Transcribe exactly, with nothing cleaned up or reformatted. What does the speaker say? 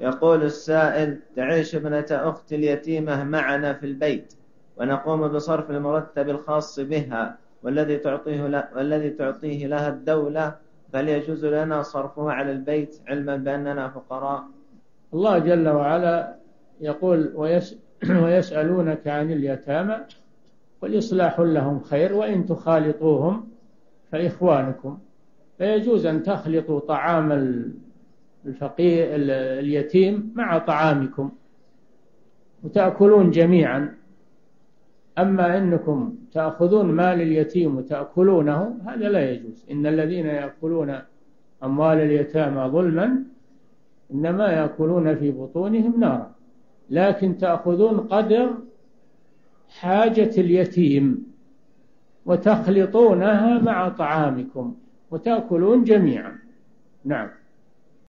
يقول السائل: تعيش ابنة أختي اليتيمة معنا في البيت، ونقوم بصرف المرتب الخاص بها والذي تعطيه لا والذي تعطيه لها الدولة، فهل يجوز لنا صرفه على البيت علما بأننا فقراء؟ الله جل وعلا يقول: ويس ويسألونك عن اليتامى قل إصلاح لهم خير وإن تخالطوهم فإخوانكم. فيجوز أن تخلطوا طعام الفقير اليتيم مع طعامكم وتأكلون جميعا. أما أنكم تأخذون مال اليتيم وتأكلونه هذا لا يجوز. إن الذين يأكلون أموال اليتامى ظلما إنما يأكلون في بطونهم نارا، لكن تأخذون قدر حاجة اليتيم وتخلطونها مع طعامكم وتأكلون جميعا. نعم.